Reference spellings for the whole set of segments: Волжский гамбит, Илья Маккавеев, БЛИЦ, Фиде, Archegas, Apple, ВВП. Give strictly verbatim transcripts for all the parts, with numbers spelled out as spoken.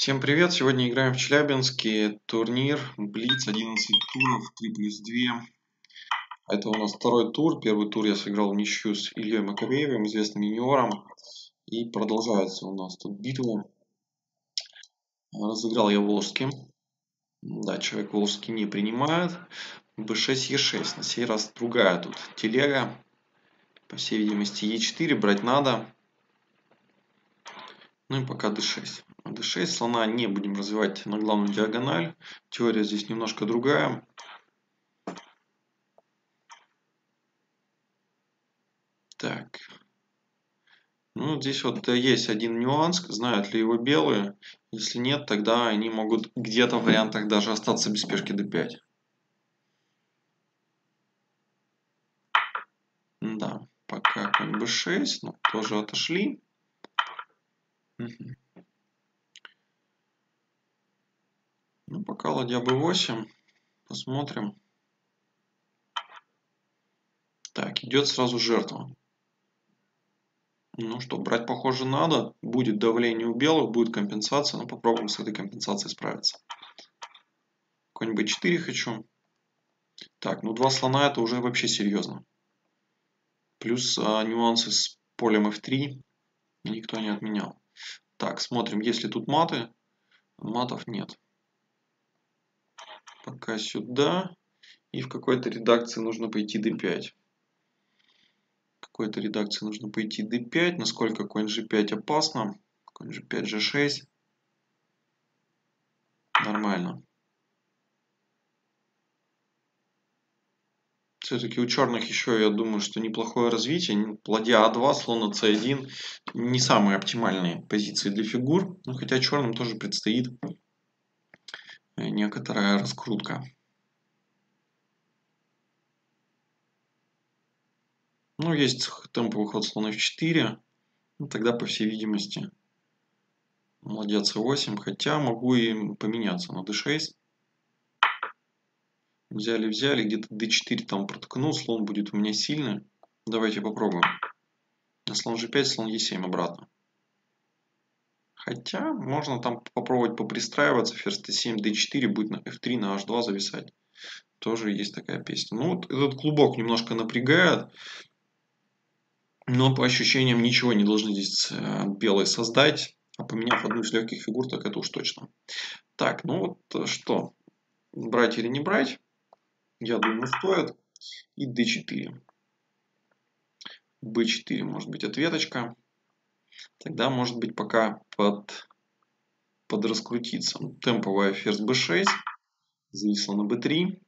Всем привет! Сегодня играем в Челябинске. Турнир Блиц, одиннадцать туров, три плюс два. Это у нас второй тур. Первый тур я сыграл в ничью с Ильей Маккавеевым, известным юниором. И продолжается у нас тут битва. Разыграл я волжским. Да, человек волжский не принимает. бэ шесть е шесть. На сей раз другая тут телега. По всей видимости, е четыре брать надо. Ну и пока дэ шесть. дэ шесть слона не будем развивать на главную диагональ. Теория здесь немножко другая. Так. Ну, здесь вот есть один нюанс. Знают ли его белые? Если нет, тогда они могут где-то в вариантах даже остаться без пешки дэ пять. Да, пока конь бэ шесть. Но тоже отошли. Ну, пока ладья бэ восемь. Посмотрим. Так, идет сразу жертва. Ну что, брать, похоже, надо. Будет давление у белых, будет компенсация. Но попробуем с этой компенсацией справиться. Конь бэ четыре хочу. Так, ну два слона это уже вообще серьезно. Плюс а, нюансы с полем эф три никто не отменял. Так, смотрим, есть ли тут маты. Матов нет. Пока сюда. И в какой-то редакции нужно пойти дэ пять. В какой-то редакции нужно пойти дэ пять. Насколько конь жэ пять опасно. Конь жэ пять, жэ шесть. Нормально. Все-таки у черных еще, я думаю, что неплохое развитие. Ладья а два, слона це один. Не самые оптимальные позиции для фигур. Но хотя черным тоже предстоит некоторая раскрутка. Ну, есть темповый ход слона эф четыре. Ну, тогда, по всей видимости, ладья це восемь. Хотя могу и поменяться на дэ шесть. Взяли, взяли, где-то дэ четыре там проткнул, слон будет у меня сильный. Давайте попробуем. Слон жэ пять, слон е семь обратно. Хотя можно там попробовать попристраиваться. Ферзь тэ семь, дэ четыре будет на эф три, на аш два зависать. Тоже есть такая песня. Ну вот этот клубок немножко напрягает. Но по ощущениям ничего не должны здесь белые создать. А поменяв одну из легких фигур, так это уж точно. Так, ну вот что. Брать или не брать? Я думаю, стоит. И дэ четыре. бэ четыре может быть ответочка. Тогда может быть пока под, под раскрутиться. Темповая ферзь бэ шесть. Зависла на бэ три.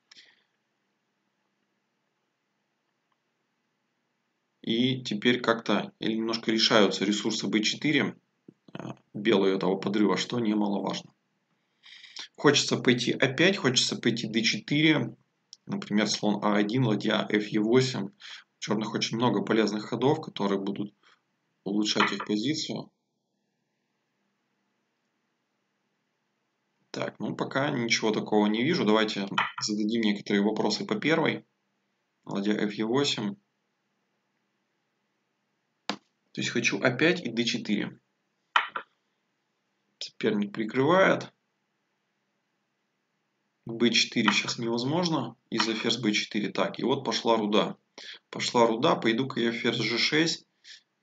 И теперь как-то немножко решаются ресурсы бэ четыре. Белые этого подрыва, что немаловажно. Хочется пойти а пять, хочется пойти дэ четыре. Например, слон а один, ладья эф е восемь. У черных очень много полезных ходов, которые будут улучшать их позицию. Так, ну пока ничего такого не вижу. Давайте зададим некоторые вопросы по первой. Ладья эф е восемь. То есть хочу а пять и дэ четыре. Соперник прикрывает. бэ четыре сейчас невозможно из-за ферзь бэ четыре. Так, и вот пошла руда. Пошла руда, пойду-ка я в ферзь жэ шесть.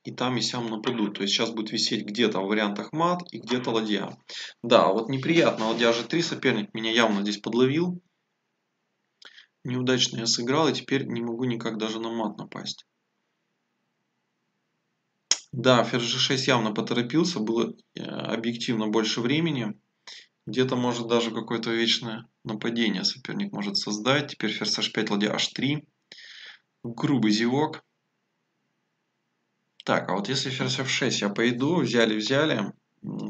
И там и сям нападу. То есть сейчас будет висеть где-то в вариантах мат и где-то ладья. Да, вот неприятно. Ладья жэ три. Соперник меня явно здесь подловил. Неудачно я сыграл. И теперь не могу никак даже на мат напасть. Да, ферзь жэ шесть явно поторопился. Было объективно больше времени. Где-то может даже какое-то вечное нападение соперник может создать. Теперь ферзь аш пять, ладья аш три. Грубый зевок. Так, а вот если ферзь эф шесть я пойду, взяли-взяли.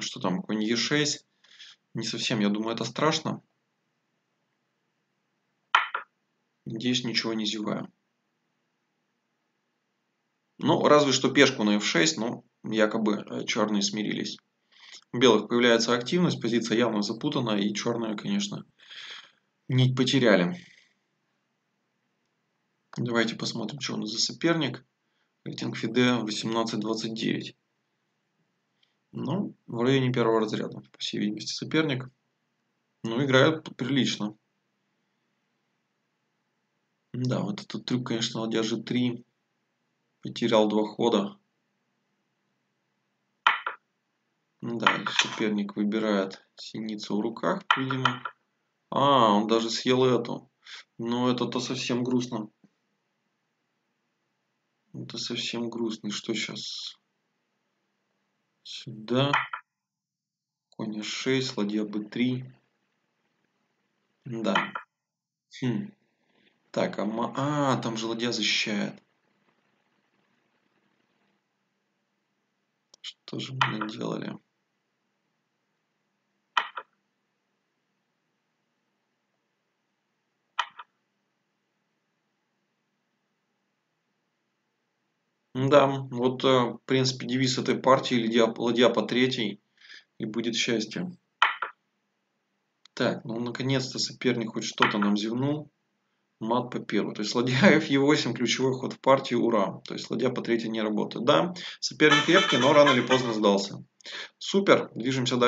Что там, конь е шесть. Не совсем, я думаю, это страшно. Надеюсь, ничего не зеваю. Ну, разве что пешку на эф шесть, но якобы черные смирились. У белых появляется активность, позиция явно запутана, и черные, конечно, нить потеряли. Давайте посмотрим, что у нас за соперник. Рейтинг Фиде восемнадцать двадцать девять. Ну, в районе первого разряда, по всей видимости, соперник. Ну, играет прилично. Да, вот этот трюк, конечно, ладья же три. Потерял два хода. Да, соперник выбирает синицу в руках, видимо. А, он даже съел эту. Но это-то совсем грустно. Это совсем грустно. Что сейчас? Сюда. Конь а шесть, ладья бэ три. Да. Хм. Так, а, ма... а там же ладья защищает. Что же мы наделали? Да, вот, в принципе, девиз этой партии: ладья по третьей, и будет счастье. Так, ну, наконец-то соперник хоть что-то нам зевнул. Мат по первой. То есть ладья эф е восемь, ключевой ход в партии, ура. То есть ладья по третьей не работает. Да, соперник крепкий, но рано или поздно сдался. Супер, движемся дальше.